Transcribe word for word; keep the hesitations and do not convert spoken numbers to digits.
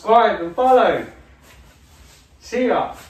subscribe and follow. See ya.